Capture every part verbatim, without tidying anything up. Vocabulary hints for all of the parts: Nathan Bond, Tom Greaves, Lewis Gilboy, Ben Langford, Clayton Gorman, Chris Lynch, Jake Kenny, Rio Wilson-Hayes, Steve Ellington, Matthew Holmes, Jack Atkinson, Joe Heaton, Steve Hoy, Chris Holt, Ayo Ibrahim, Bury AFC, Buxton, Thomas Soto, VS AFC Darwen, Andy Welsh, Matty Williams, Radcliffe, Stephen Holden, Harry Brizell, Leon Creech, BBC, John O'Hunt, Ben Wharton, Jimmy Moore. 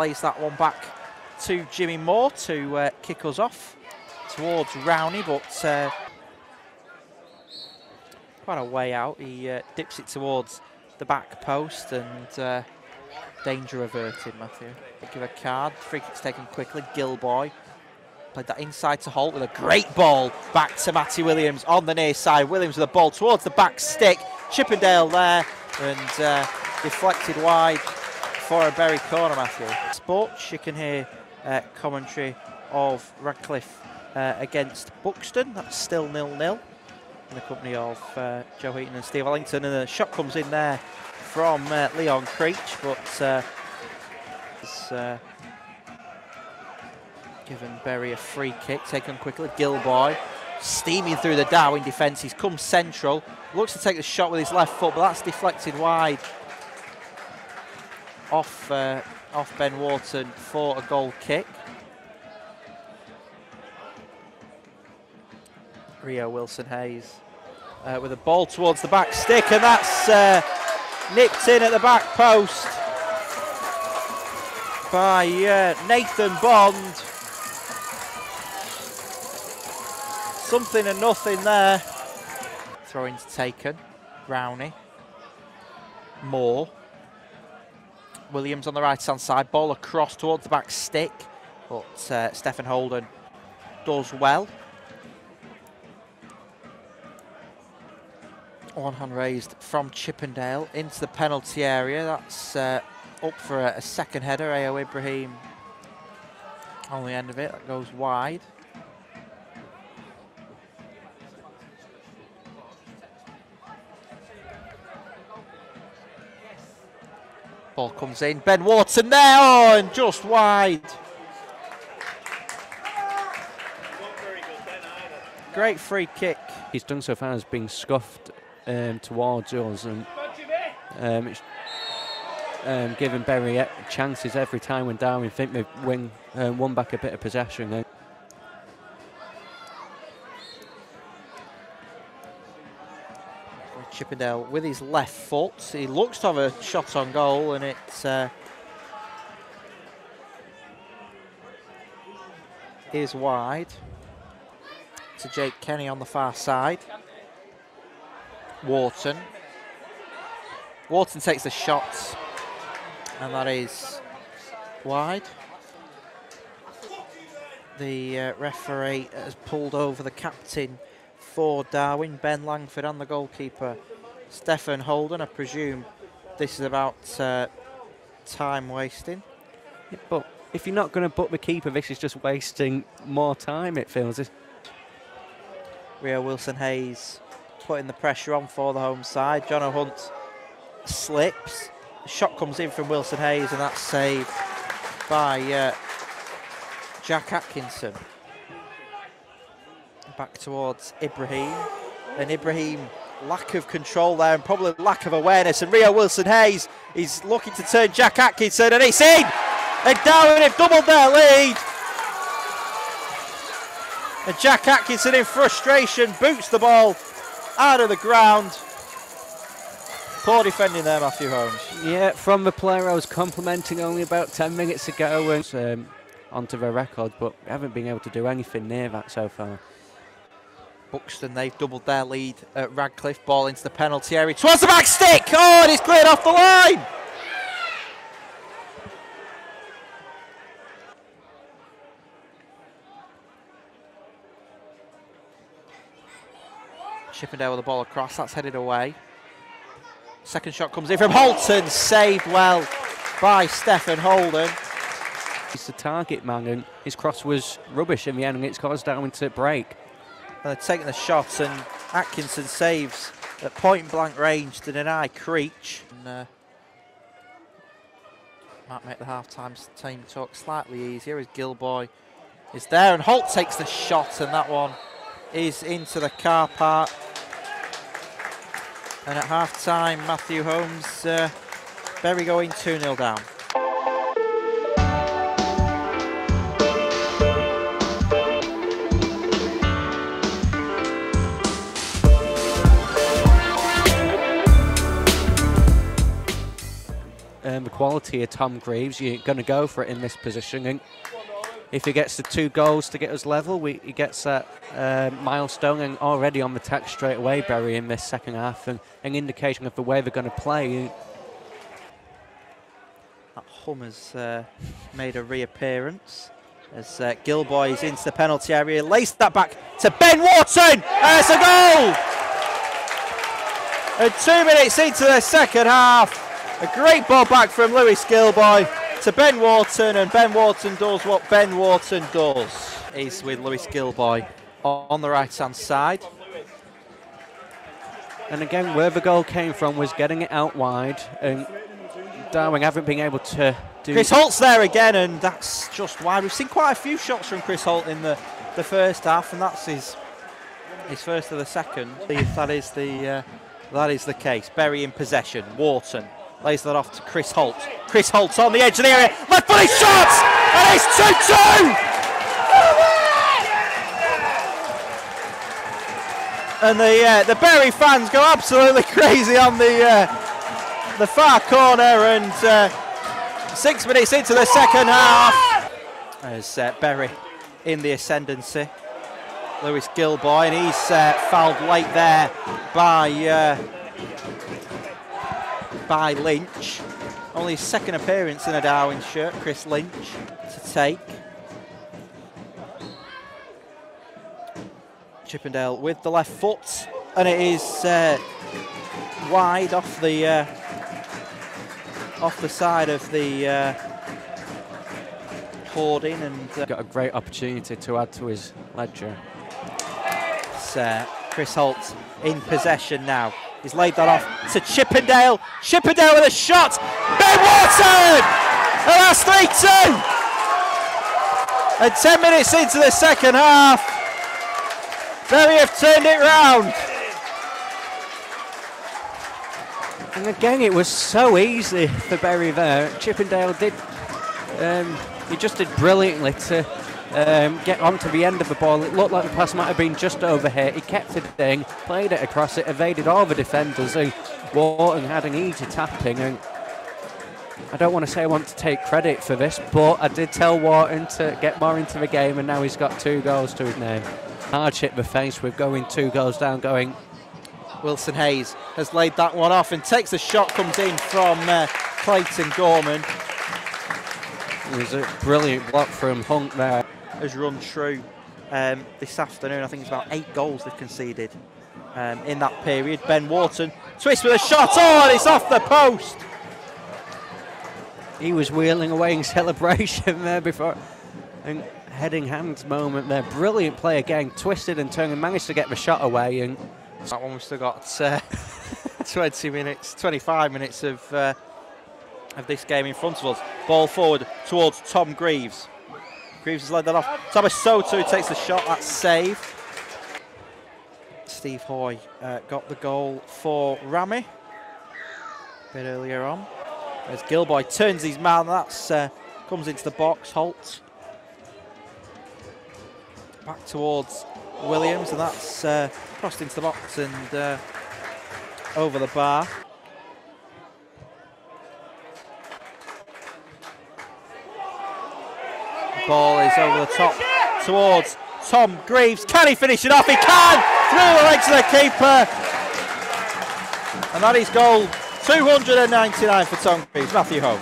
lays that one back to Jimmy Moore to uh, kick us off towards Rowney, but uh, quite a way out. He uh, dips it towards the back post and uh, danger averted, Matthew. They give a card, free kick's taken quickly. Gilboy played that inside to Holt with a great ball back to Matty Williams on the near side. Williams with a ball towards the back stick. Chippendale there and uh, deflected wide for a Bury corner, Matthew. Sports, you can hear uh, commentary of Radcliffe uh, against Buxton. That's still nil nil in the company of uh, Joe Heaton and Steve Ellington. And the shot comes in there from uh, Leon Creech, but uh, it's uh, given Bury a free kick, taken quickly. Gilboy steaming through the Darwen defence. He's come central, looks to take the shot with his left foot, but that's deflected wide off uh, off Ben Wharton for a goal kick. Rio Wilson-Hayes uh, with a ball towards the back stick, and that's uh, nipped in at the back post by uh, Nathan Bond. Something and nothing there. Throw in taken. Rowney. Moore. Williams on the right-hand side. Ball across towards the back stick. But uh, Stephen Holden does well. One hand raised from Chippendale into the penalty area. That's uh, up for a, a second header. Ayo Ibrahim on the end of it. That goes wide. Ball comes in. Ben Wharton there. Oh, and just wide. Great free kick. He's done so far as being scuffed Um, towards us, and um, it's um, giving Bury chances every time when Darwen think they've win, um, won back a bit of possession. Then. Chippendale with his left foot, he looks to have a shot on goal, and it uh, is wide to Jake Kenny on the far side. Wharton. Wharton takes the shot, and that is wide. The uh, referee has pulled over the captain for Darwen, Ben Langford, and the goalkeeper, Stephen Holden. I presume this is about uh, time wasting. Yeah, but if you're not going to book the keeper, this is just wasting more time, it feels. Rio Wilson-Hayes putting the pressure on for the home side. John O'Hunt slips. The shot comes in from Wilson-Hayes, and that's saved by uh, Jack Atkinson. Back towards Ibrahim. And Ibrahim, lack of control there and probably lack of awareness. And Rio Wilson-Hayes is looking to turn Jack Atkinson, and it's in! And Darwen have doubled their lead. And Jack Atkinson, in frustration, boots the ball out of the ground. Poor defending there, Matthew Holmes. Yeah, from the player I was complimenting only about ten minutes ago, and um, onto the record, but haven't been able to do anything near that so far. Buxton, they've doubled their lead at Radcliffe. Ball into the penalty area, towards the back stick! Oh, and it's cleared off the line! Chippendale with the ball across, that's headed away. Second shot comes in from Holton, saved well by Stephen Holden. He's the target man, and his cross was rubbish in the end, and it's caused Darwen to break. And they're taking the shot, and Atkinson saves at point blank range to deny Creech. And, uh, might make the half time team talk slightly easier as Gilboy is there, and Holt takes the shot, and that one is into the car park. And at half time, Matthew Holmes, uh, Bury going two nil down. showing the quality here, Tom Greaves. You're going to go for it in this positioning. If he gets the two goals to get us level, we, he gets that uh, milestone, and already on the attack straight away, Bury, in this second half, and an indication of the way they're going to play. That hum has uh, made a reappearance as uh, Gilboy's into the penalty area, laced that back to Ben Wharton! There's a goal! And two minutes into the second half, a great ball back from Lewis Gilboy to Ben Wharton, and Ben Wharton does what Ben Wharton does. He's with Lewis Gilboy on the right-hand side. And again, where the goal came from was getting it out wide, and Darwen haven't been able to do... Chris Holt's there again, and that's just wide. We've seen quite a few shots from Chris Holt in the, the first half, and that's his, his first of the second. If that is the, uh, that is the case. Bury in possession, Wharton. Lays that off to Chris Holt. Chris Holt's on the edge of the area. Left footed shot! And it's two two! And the uh, the Bury fans go absolutely crazy on the uh, the far corner. And uh, six minutes into the second half, as uh, Bury in the ascendancy. Lewis Gilboy, and he's uh, fouled late there by. Uh, by Lynch. Only his second appearance in a Darwen shirt, Chris Lynch, to take. Chippendale with the left foot, and it is uh, wide off the uh, off the side of the uh, hoarding, and uh, got a great opportunity to add to his ledger. It's uh, Chris Holt in possession now. He's laid that off to Chippendale. Chippendale with a shot. Ben Wharton! And that's three two! And ten minutes into the second half, Bury have turned it round. And again, it was so easy for Bury there. Chippendale did, um, he just did brilliantly to Um, get on to the end of the ball. It looked like the pass might have been just over here. He kept it in, played it across, it evaded all the defenders, who Wharton had an easy tapping. And I don't want to say I want to take credit for this, but I did tell Wharton to get more into the game, and now he's got two goals to his name. Hard hit the face with going two goals down. Going Wilson Hayes has laid that one off and takes a shot, comes in from uh, Clayton Gorman. It was a brilliant block from Hunt there. Has run true um, this afternoon. I think it's about eight goals they've conceded um, in that period. Ben Wharton twists with a shot. Oh, and it's off the post. He was wheeling away in celebration there before, and heading hands moment there. Brilliant play again, twisted and turned and managed to get the shot away. And that one, we've still got uh, twenty minutes, twenty-five minutes of uh, of this game in front of us. Ball forward towards Tom Greaves. Greaves has led that off. Thomas Soto takes the shot, that's saved. Steve Hoy uh, got the goal for Ramy a bit earlier on. As Gilboy turns his man, that's uh, comes into the box, Holt. Back towards Williams, and that's uh, crossed into the box and uh, over the bar. Ball is over the top towards Tom Greaves. Can he finish it off? He can! Through the legs of the keeper. And that is goal two hundred ninety-nine for Tom Greaves. Matthew Holmes.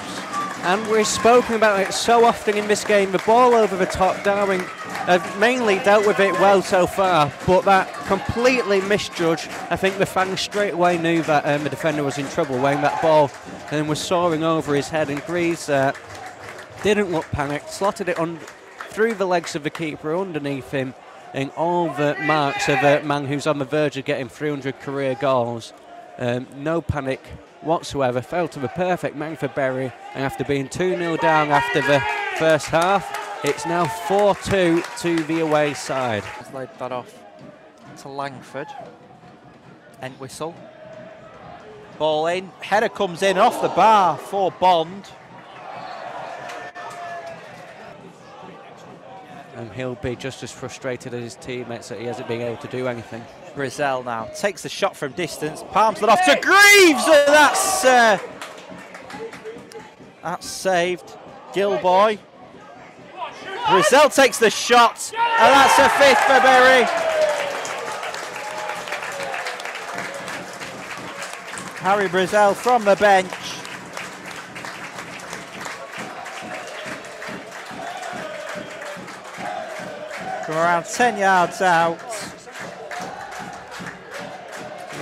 And we've spoken about it so often in this game. The ball over the top, Darwen have mainly dealt with it well so far, but that completely misjudged. I think the fans straight away knew that um, the defender was in trouble weighing that ball and was soaring over his head. And Greaves uh, didn't look panicked, slotted it on through the legs of the keeper, underneath him, and all the marks of a man who's on the verge of getting three hundred career goals. Um, no panic whatsoever, fell to the perfect man for Bury, and after being two nil down after the first half, it's now four two to the away side. He's laid that off to Langford. Entwistle. Ball in, header comes in off the bar for Bond. And he'll be just as frustrated as his teammates that he hasn't been able to do anything. Brazil now takes the shot from distance, palms it off to Greaves, and that's uh, That's saved. Gilboy. Rizal takes the shot, and that's a fifth for Bury. Harry Brizell from the bench. From around ten yards out.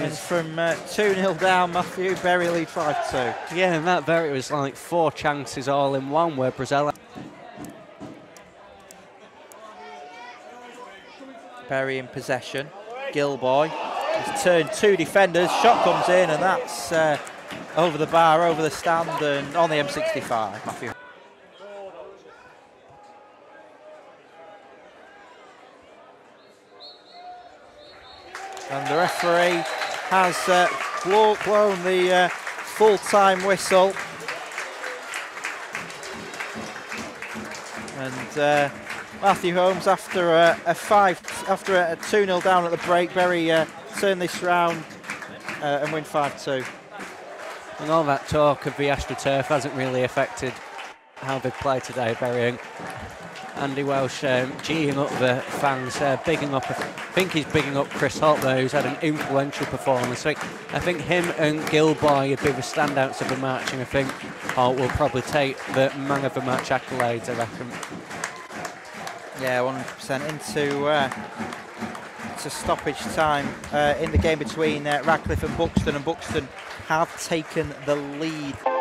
He's from uh, two nil down, Matthew. Bury lead five two. Yeah, and that Bury was like four chances all in one where Brizell. Bury in possession. Gilboy has turned two defenders. Shot comes in, and that's uh, over the bar, over the stand, and on the M sixty-five. Matthew. And the referee has uh, blow, blown the uh, full-time whistle. And uh, Matthew Holmes, after a, a five, after a two nil down at the break, Bury uh, turn this round uh, and win five two. And all that talk of the AstroTurf hasn't really affected how they play today, Bury. Andy Welsh um, G'ing up the fans, uh, bigging up, I think he's bigging up Chris Holt though, who's had an influential performance. I think, I think him and Gilboy would be the standouts of the match, and I think Holt will probably take the man of the match accolades, I reckon. Yeah, one hundred percent into, uh, into stoppage time uh, in the game between uh, Radcliffe and Buxton, and Buxton have taken the lead.